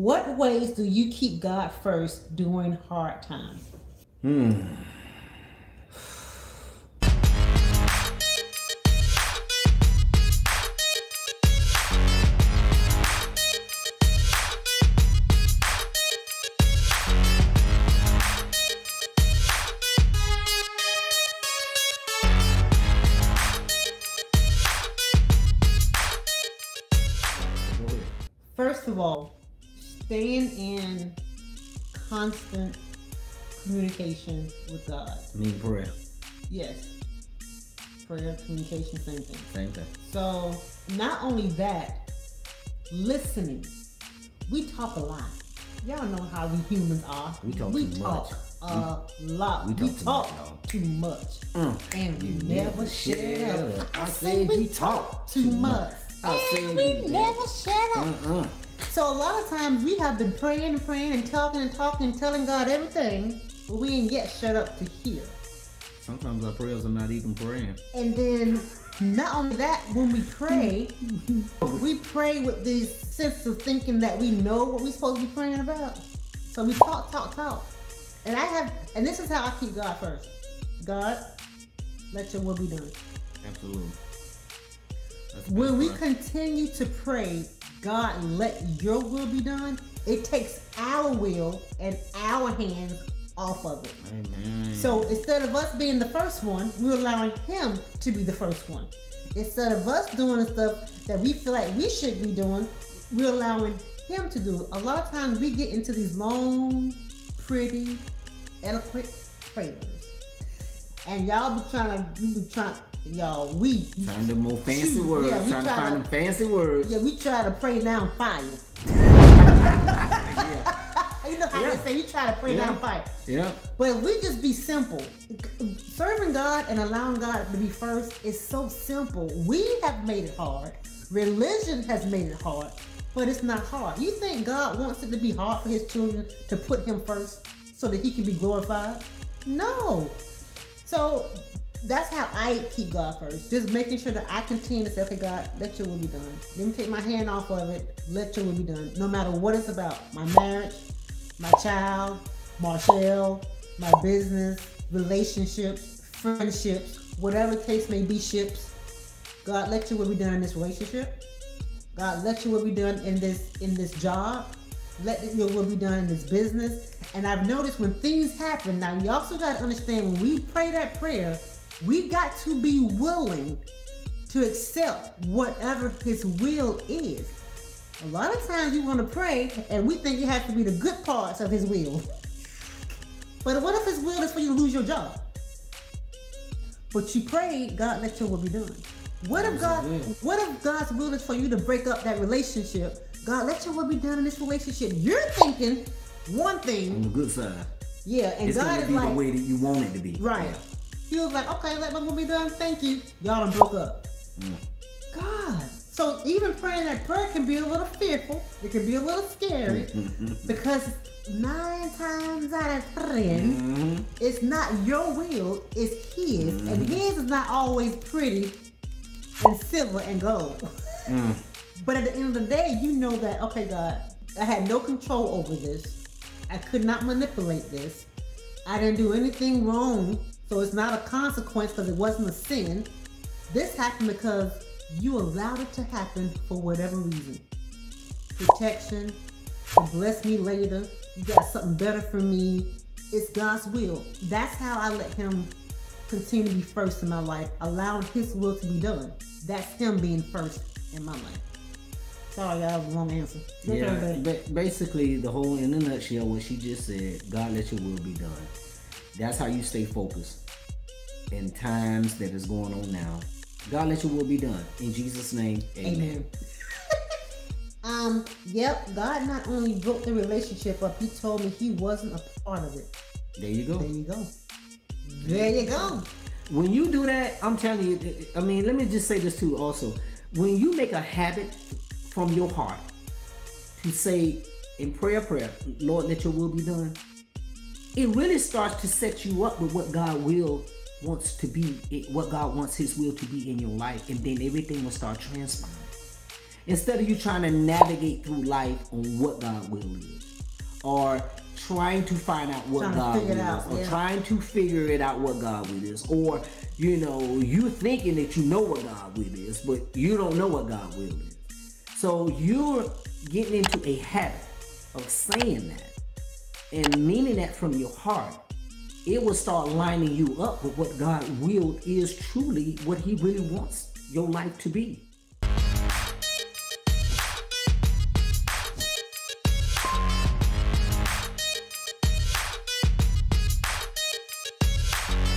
What ways do you keep God first during hard times? First of all, staying in constant communication with God. Mean prayer. Yes. Prayer, communication, same thing. Same thing. So not only that, listening. We talk a lot. Y'all know how we humans are. We talk too much. And we never share. I say we talk too much. And we never shut up. So a lot of times we have been praying and praying and talking and talking and telling God everything, but we ain't yet shut up to hear. Sometimes our prayers are not even praying. And then not only that, when we pray, we pray with this sense of thinking that we know what we're supposed to be praying about. So we talk. And this is how I keep God first. God, let your will be done. Absolutely. When we continue to pray, God, let your will be done, it takes our will and our hands off of it. Amen. So instead of us being the first one, we're allowing him to be the first one. Instead of us doing the stuff that we feel like we should be doing, we're allowing him to do it. A lot of times we get into these long, pretty, eloquent prayers. And y'all be trying to find them fancy words. Yeah, we try to pray down fire. You know how they say, you try to pray down fire. Yeah. But if we just be simple. Serving God and allowing God to be first is so simple. We have made it hard. Religion has made it hard, but it's not hard. You think God wants it to be hard for his children to put him first so that he can be glorified? No. So that's how I keep God first. Just making sure that I continue to say, okay, God, let your will be done. Let me take my hand off of it. Let your will be done. No matter what it's about. My marriage, my child, Marshall, my business, relationships, friendships, whatever the case may be, ships. God, let your will be done in this relationship. God, let your will be done in this job. Let your will be done in this business. And I've noticed when things happen, now you also got to understand when we pray that prayer, we got to be willing to accept whatever his will is. A lot of times you want to pray and we think it has to be the good parts of his will. But what if his will is for you to lose your job? But you prayed, God, let your will be done. What if God's will is for you to break up that relationship? God, let your will be done in this relationship. You're thinking one thing. On the good side. Yeah, and it's God is like, the way that you want it to be. Right. Yeah. He was like, okay, let my will be done. Thank you. Y'all done broke up. God. So even praying that prayer can be a little fearful. It can be a little scary. Because 9 times out of 10, it's not your will, it's his. And his is not always pretty and silver and gold. But at the end of the day, you know that, okay, God, I had no control over this. I could not manipulate this. I didn't do anything wrong. So it's not a consequence because it wasn't a sin. This happened because you allowed it to happen for whatever reason. Protection, to bless me later, you got something better for me. It's God's will. That's how I let him continue to be first in my life, allowing his will to be done. That's him being first in my life. Sorry, that was a long answer. But basically, the whole, in a nutshell, what she just said, God, let your will be done. That's how you stay focused in times that is going on now. God, let your will be done. In Jesus' name, amen. Yep, God not only broke the relationship up, he told me he wasn't a part of it. There you go. There you go. There you go. When you do that, I'm telling you, I mean, let me just say this too also. When you make a habit from your heart to say in prayer, Lord, let your will be done, it really starts to set you up with what God will wants to be, what God wants his will to be in your life, and then everything will start transpiring. Instead of you trying to navigate through life on what God will is, or trying to find out what God will is, or trying to figure it out what God will is, or you know, you thinking that you know what God will is, but you don't know what God will is. So you're getting into a habit of saying that and meaning that from your heart. It will start lining you up with what God will is truly, what He really wants your life to be.